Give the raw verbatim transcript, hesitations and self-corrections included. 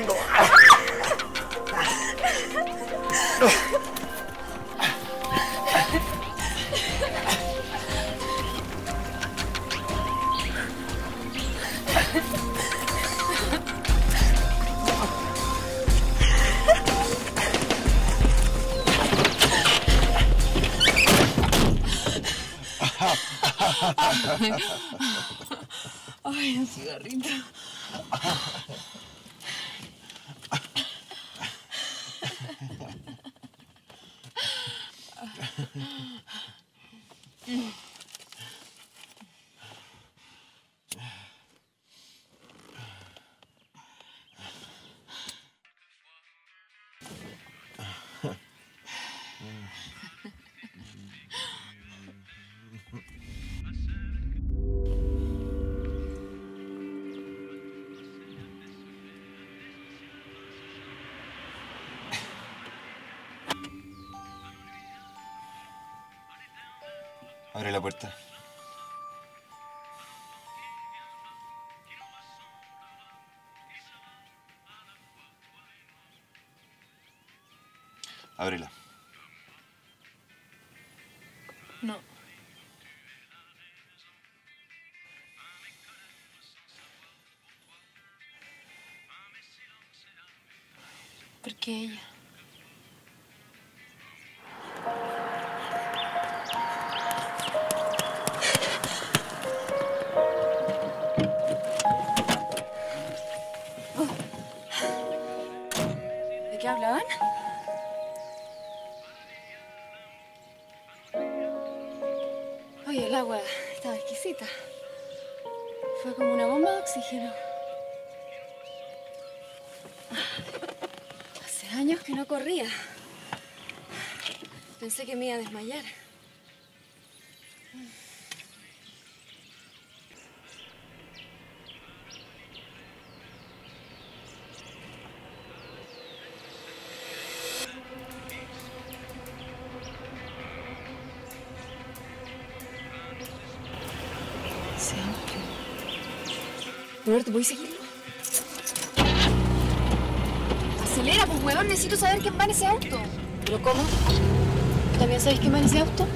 gringo. Ay, un cigarrito. Abre la puerta. Ábrela. No. ¿Por qué ella? ¿Qué hablaban? Oye, el agua estaba exquisita. Fue como una bomba de oxígeno. Hace años que no corría. Pensé que me iba a desmayar. Roberto, ¿puedes seguirlo? Acelera, pues, huevón. Necesito saber quién va en ese auto. ¿Pero cómo? ¿También sabes quién va en ese auto?